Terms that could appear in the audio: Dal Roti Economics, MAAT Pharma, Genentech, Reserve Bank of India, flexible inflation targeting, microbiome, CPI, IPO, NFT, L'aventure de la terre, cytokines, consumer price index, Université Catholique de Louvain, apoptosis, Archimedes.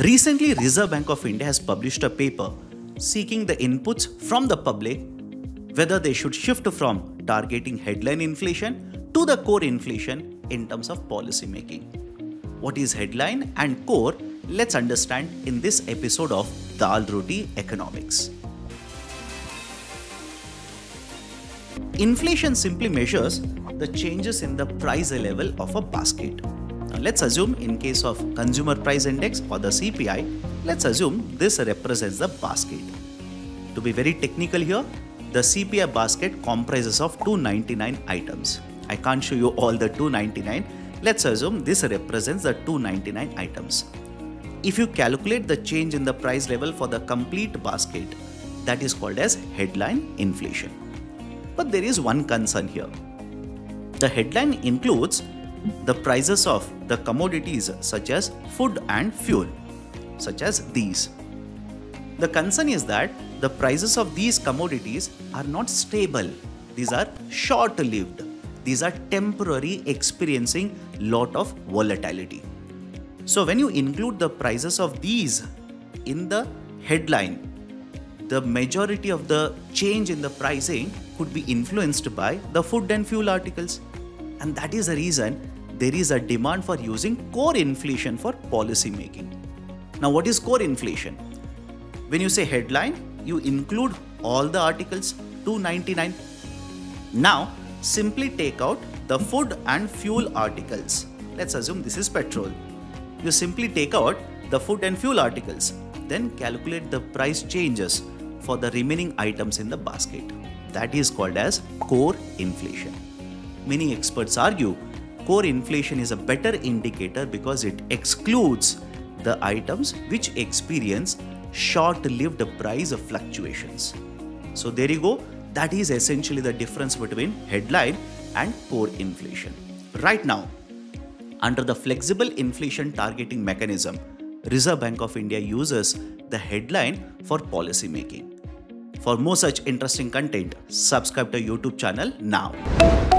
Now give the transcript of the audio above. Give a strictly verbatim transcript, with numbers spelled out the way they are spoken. Recently, Reserve Bank of India has published a paper seeking the inputs from the public whether they should shift from targeting headline inflation to the core inflation in terms of policy making. What is headline and core? Let's understand in this episode of Dal Roti Economics. Inflation simply measures the changes in the price level of a basket. Now let's assume in case of consumer price index or the C P I, let's assume this represents the basket. To be very technical here, the C P I basket comprises of two hundred ninety-nine items. I can't show you all the two hundred ninety-nine. Let's assume this represents the two hundred ninety-nine items. If you calculate the change in the price level for the complete basket, that is called as headline inflation. But there is one concern here. The headline includes the prices of the commodities such as food and fuel, such as these. The concern is that the prices of these commodities are not stable. These are short-lived. These are temporary, experiencing lot of volatility. So when you include the prices of these in the headline, the majority of the change in the pricing could be influenced by the food and fuel articles. And that is the reason there is a demand for using core inflation for policy making. Now, what is core inflation? When you say headline, you include all the articles, two hundred ninety-nine. Now, simply take out the food and fuel articles. Let's assume this is petrol. You simply take out the food and fuel articles, then calculate the price changes for the remaining items in the basket. That is called as core inflation. Many experts argue core inflation is a better indicator because it excludes the items which experience short-lived price fluctuations. So there you go. That is essentially the difference between headline and core inflation. Right now, under the flexible inflation targeting mechanism, Reserve Bank of India uses the headline for policy making. For more such interesting content, subscribe to our YouTube channel now.